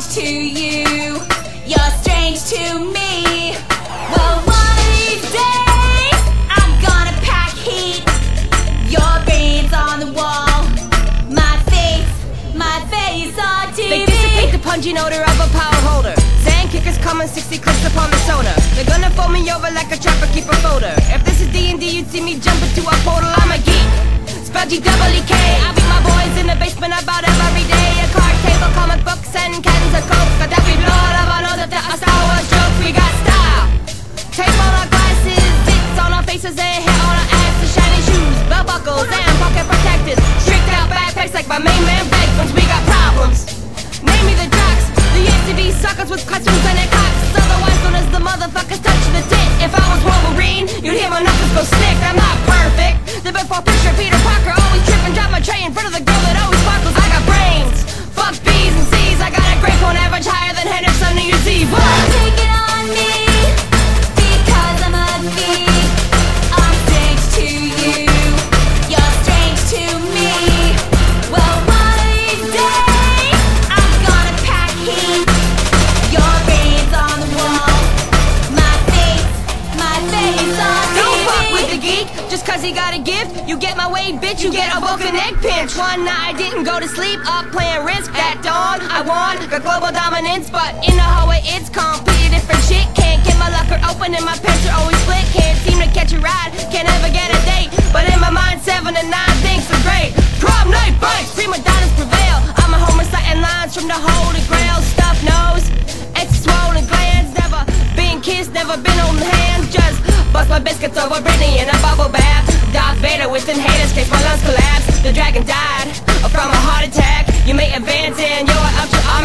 strange to you, you're strange to me. Well, one of these days, I'm gonna pack heat. Your brain's on the wall, my face on TV. They dissipate the pungent odor of a power holder. Sand kickers come in 60 clips upon the soda. They're gonna fold me over like a trapper, keep a folder. If this is D&D, you'd see me jump into a portal. I'm a geek, spell G-double-E-K. I beat my boys in the basement about every day. A card table, comic books, and cans of Coke. Got that we blow all of our nose after our Star Wars jokes. We got style, tape on our glasses, dicks on our faces, and hair on our asses. Shiny shoes, bell buckles, and pocket protectors. Tricked out backpacks like my main man Bacons. We got problems, name me the jocks. The used to be suckers with questions and their cocks. Otherwise, soon as the motherfuckers touch the dick. If I was Wolverine, you'd hear my knuckles go stick. I'm not perfect, the before picture Peter Parker. Drop my tray in front of the girl that always sparkles. I got brains, fuck B's and C's. I got a grade point average higher than Henderson New Year's Eve. What? Take it on me, because I'm a geek. I'm strange to you, you're strange to me. Well, one of these days, I'm gonna pack heat. Your brains on the wall, my face on TV. Don't fuck with the geek, just cause he got a gift. You get my way, bitch, you get a broken egg pinch. One night I didn't go to sleep, up playing Risk. At dawn, I won, got global dominance. But in the hallway, it's completely different shit. Can't get my locker open and my pants are always split. Can't seem to catch a ride, can't ever get a date. But in my mind, 7 to 9 things are great. Prom night, fight, prima donnas prevail. I'm a homer citing lines from the Holy Grail. Stuffed nose, extra swollen glands. Never been kissed, never been on hands. Just bust my biscuits over Britney in a bubble bath. Darth Vader within haters, case my lungs collapse. The dragon died from a heart attack. You may advance and you're up to arm.